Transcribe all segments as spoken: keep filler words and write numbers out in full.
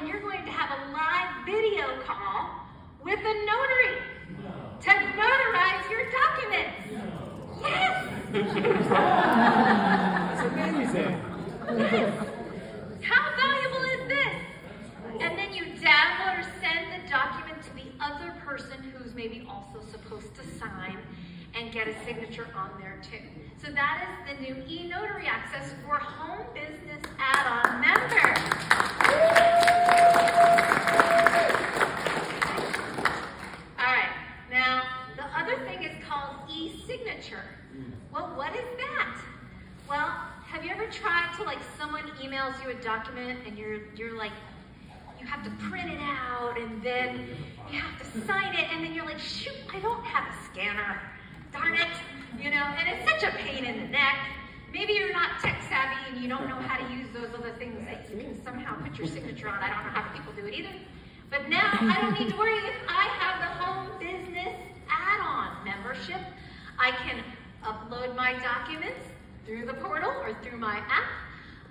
and you're going to have a live video call with a notary to notarize your documents. Yes! That's amazing. Yes! How valuable is this? And then you download or send the document to the other person who's maybe also supposed to sign and get a signature on there too. So that is the new eNotary Access for Home Business Add-on Member. All right, now the other thing is called e-signature. Well, what is that? Well, have you ever tried to, like, someone emails you a document and you're, you're like, you have to print it out and then you have to sign it and then you're like, shoot, I don't have a scanner. Darn it, you know, and it's such a pain in the neck. Maybe you're not tech savvy and you don't know how to use those other things that you can somehow put your signature on. I don't know how people do it either. But now I don't need to worry if I have the Home Business Add-on membership. I can upload my documents through the portal or through my app.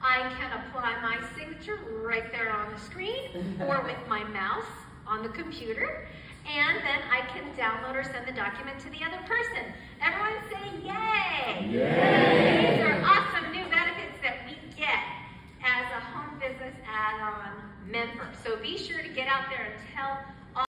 I can apply my signature right there on the screen or with my mouse on the computer. And then I can download or send the document to the other person. Everyone say yay! Yay!